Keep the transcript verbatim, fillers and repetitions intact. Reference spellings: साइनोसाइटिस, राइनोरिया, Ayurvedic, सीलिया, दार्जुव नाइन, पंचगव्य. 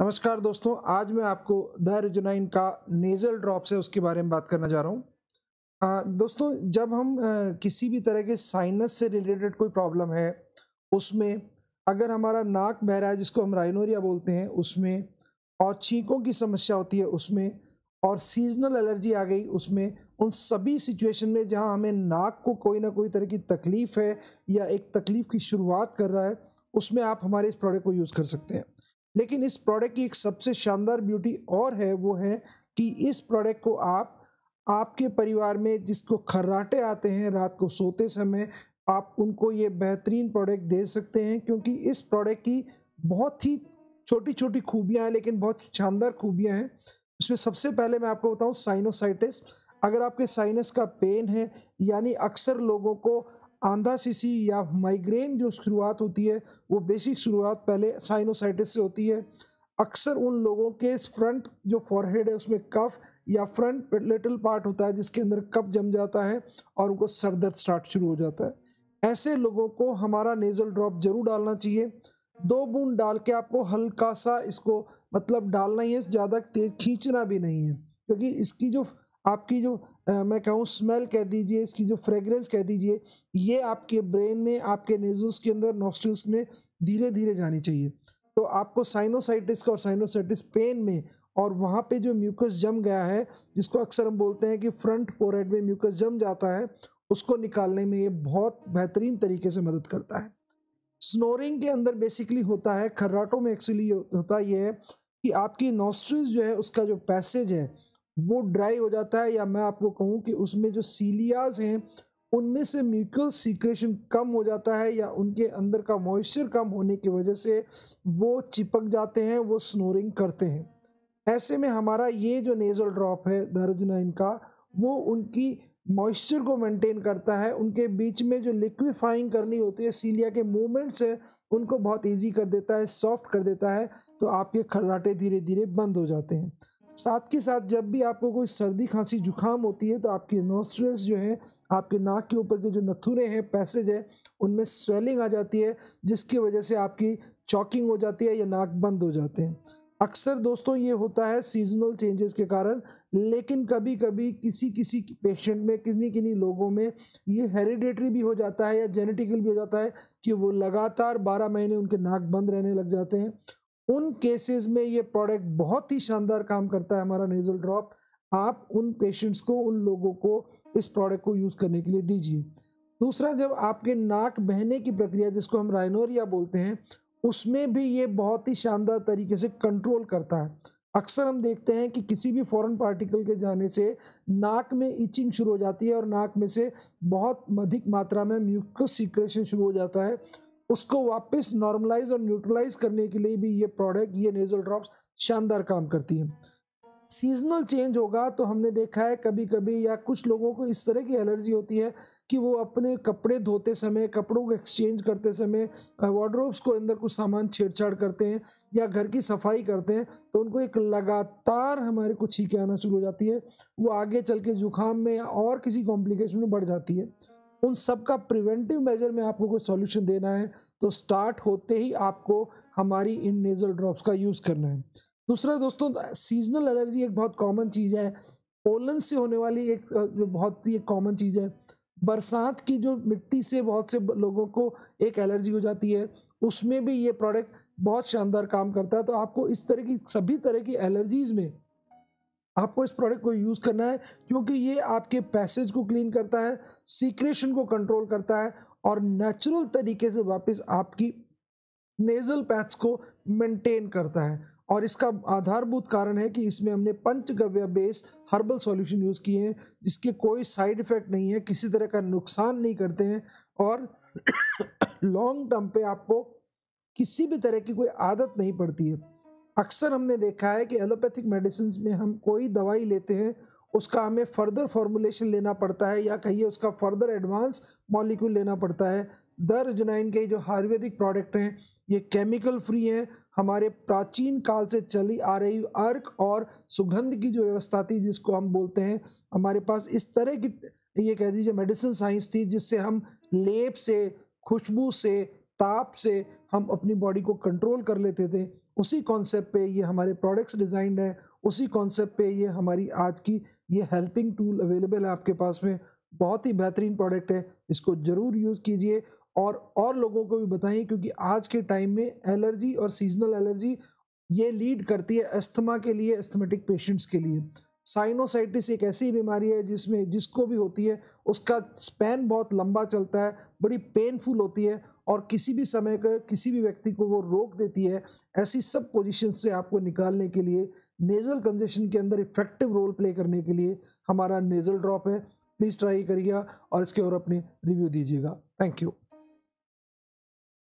नमस्कार दोस्तों, आज मैं आपको दार्जुव नाइन का नेज़ल ड्रॉप्स है उसके बारे में बात करना जा रहा हूँ। दोस्तों, जब हम आ, किसी भी तरह के साइनस से रिलेटेड कोई प्रॉब्लम है उसमें अगर हमारा नाक बह रहा है जिसको हम राइनोरिया बोलते हैं उसमें, और छींकों की समस्या होती है उसमें, और सीजनल एलर्जी आ गई उसमें, उन सभी सिचुएशन में जहाँ हमें नाक को कोई ना कोई तरह की तकलीफ़ है या एक तकलीफ़ की शुरुआत कर रहा है उसमें आप हमारे इस प्रोडक्ट को यूज़ कर सकते हैं। लेकिन इस प्रोडक्ट की एक सबसे शानदार ब्यूटी और है, वो है कि इस प्रोडक्ट को आप आपके परिवार में जिसको खर्राटे आते हैं रात को सोते समय आप उनको ये बेहतरीन प्रोडक्ट दे सकते हैं, क्योंकि इस प्रोडक्ट की बहुत ही छोटी छोटी खूबियां हैं लेकिन बहुत शानदार खूबियां हैं। इसमें सबसे पहले मैं आपको बताऊं साइनोसाइटिस। अगर आपके साइनस का पेन है, यानी अक्सर लोगों को आंधा सीसी या माइग्रेन जो शुरुआत होती है वो बेसिक शुरुआत पहले साइनोसाइटिस से होती है। अक्सर उन लोगों के फ्रंट जो फॉरहेड है उसमें कफ या फ्रंट लिटिल पार्ट होता है जिसके अंदर कफ जम जाता है और उनको सर दर्द स्टार्ट शुरू हो जाता है। ऐसे लोगों को हमारा नेज़ल ड्रॉप जरूर डालना चाहिए। दो बूंद डाल के आपको हल्का सा इसको मतलब डालना ही है, ज़्यादा तेज खींचना भी नहीं है, क्योंकि इसकी जो आपकी जो आ, मैं कहूँ स्मेल कह दीजिए, इसकी जो फ्रेगरेंस कह दीजिए, ये आपके ब्रेन में, आपके नेजल्स के अंदर, नॉस्ट्रिल्स में धीरे धीरे जानी चाहिए। तो आपको साइनोसाइटिस का और साइनोसाइटिस पेन में और वहाँ पे जो म्यूकस जम गया है जिसको अक्सर हम बोलते हैं कि फ्रंट फोरहेड में म्यूकस जम जाता है, उसको निकालने में ये बहुत बेहतरीन तरीके से मदद करता है। स्नोरिंग के अंदर बेसिकली होता है, खर्राटों में एक्चुअली होता यह है कि आपकी नॉस्ट्रिल्स जो है उसका जो पैसेज है वो ड्राई हो जाता है, या मैं आपको कहूँ कि उसमें जो सीलियाज हैं उनमें से म्यूकल सीक्रेशन कम हो जाता है, या उनके अंदर का मॉइस्चर कम होने की वजह से वो चिपक जाते हैं, वो स्नोरिंग करते हैं। ऐसे में हमारा ये जो नेज़ल ड्रॉप है दार्जुव नाइन का, वो उनकी मॉइस्चर को मेंटेन करता है, उनके बीच में जो लिक्विफाइंग करनी होती है, सीलिया के मूवमेंट्स हैं उनको बहुत ईजी कर देता है, सॉफ्ट कर देता है, तो आपके खर्राटे धीरे धीरे बंद हो जाते हैं। साथ के साथ जब भी आपको कोई सर्दी खांसी जुकाम होती है तो आपकी नॉस्ट्रल्स जो है, आपके नाक के ऊपर के जो नथुरे हैं, पैसेज है, उनमें स्वेलिंग आ जाती है जिसकी वजह से आपकी चॉकिंग हो जाती है या नाक बंद हो जाते हैं। अक्सर दोस्तों ये होता है सीजनल चेंजेस के कारण, लेकिन कभी कभी किसी किसी पेशेंट में, किन्हीं किन्हीं लोगों में ये हेरिडेटरी भी हो जाता है या जेनेटिकल भी हो जाता है कि वो लगातार बारह महीने उनके नाक बंद रहने लग जाते हैं। उन केसेस में ये प्रोडक्ट बहुत ही शानदार काम करता है, हमारा नेज़ल ड्रॉप। आप उन पेशेंट्स को, उन लोगों को इस प्रोडक्ट को यूज़ करने के लिए दीजिए। दूसरा, जब आपके नाक बहने की प्रक्रिया जिसको हम राइनोरिया बोलते हैं उसमें भी ये बहुत ही शानदार तरीके से कंट्रोल करता है। अक्सर हम देखते हैं कि किसी भी फॉरेन पार्टिकल के जाने से नाक में इचिंग शुरू हो जाती है और नाक में से बहुत अधिक मात्रा में म्यूकस सीक्रेशन शुरू हो जाता है। उसको वापस नॉर्मलाइज और न्यूट्रलाइज करने के लिए भी ये प्रोडक्ट, ये नेज़ल ड्रॉप्स शानदार काम करती है। सीजनल चेंज होगा तो हमने देखा है कभी कभी, या कुछ लोगों को इस तरह की एलर्जी होती है कि वो अपने कपड़े धोते समय, कपड़ों को एक्सचेंज करते समय, वार्डरोब्स को अंदर कुछ सामान छेड़छाड़ करते हैं या घर की सफाई करते हैं तो उनको एक लगातार हमारे को छींकें आना शुरू हो जाती है। वो आगे चल के जुकाम में और किसी कॉम्प्लिकेशन में बढ़ जाती है। उन सब का प्रिवेंटिव मेजर में आपको कोई सॉल्यूशन देना है तो स्टार्ट होते ही आपको हमारी इन नेज़ल ड्रॉप्स का यूज़ करना है। दूसरा दोस्तों, सीजनल एलर्जी एक बहुत कॉमन चीज़ है, पोलन से होने वाली एक बहुत ही कॉमन चीज़ है। बरसात की जो मिट्टी से बहुत से लोगों को एक एलर्जी हो जाती है, उसमें भी ये प्रोडक्ट बहुत शानदार काम करता है। तो आपको इस तरह की सभी तरह की एलर्जीज़ में आपको इस प्रोडक्ट को यूज़ करना है, क्योंकि ये आपके पैसेज को क्लीन करता है, सीक्रेशन को कंट्रोल करता है और नेचुरल तरीके से वापस आपकी नेज़ल पैथ्स को मेंटेन करता है। और इसका आधारभूत कारण है कि इसमें हमने पंचगव्य बेस्ड हर्बल सॉल्यूशन यूज़ किए हैं जिसके कोई साइड इफ़ेक्ट नहीं है, किसी तरह का नुकसान नहीं करते हैं और लॉन्ग टर्म पे आपको किसी भी तरह की कोई आदत नहीं पड़ती है। अक्सर हमने देखा है कि एलोपैथिक मेडिसिन में हम कोई दवाई लेते हैं, उसका हमें फर्दर फॉर्मुलेशन लेना पड़ता है या कहिए उसका फर्दर एडवांस मॉलिक्यूल लेना पड़ता है। दार्जुव नाइन के जो आयुर्वेदिक प्रोडक्ट हैं ये केमिकल फ्री हैं। हमारे प्राचीन काल से चली आ रही अर्क और सुगंध की जो व्यवस्था थी जिसको हम बोलते हैं, हमारे पास इस तरह की ये कह दीजिए मेडिसिन साइंस थी जिससे हम लेप से, खुशबू से, ताप से हम अपनी बॉडी को कंट्रोल कर लेते थे। उसी कॉन्सेप्ट पे ये हमारे प्रोडक्ट्स डिज़ाइंड है, उसी कॉन्सेप्ट पे ये हमारी आज की ये हेल्पिंग टूल अवेलेबल है आपके पास में। बहुत ही बेहतरीन प्रोडक्ट है, इसको ज़रूर यूज़ कीजिए और और लोगों को भी बताइए, क्योंकि आज के टाइम में एलर्जी और सीजनल एलर्जी ये लीड करती है अस्थमा के लिए, एस्थमेटिक पेशेंट्स के लिए। साइनोसाइटिस एक ऐसी बीमारी है जिसमें जिसको भी होती है उसका स्पैन बहुत लंबा चलता है, बड़ी पेनफुल होती है और किसी भी समय पर किसी भी व्यक्ति को वो रोक देती है। ऐसी सब पोजीशन से आपको निकालने के लिए नेज़ल कंजेशन के अंदर इफेक्टिव रोल प्ले करने के लिए हमारा नेज़ल ड्रॉप है। प्लीज़ ट्राई करिएगा और इसके और अपने रिव्यू दीजिएगा। Thank you.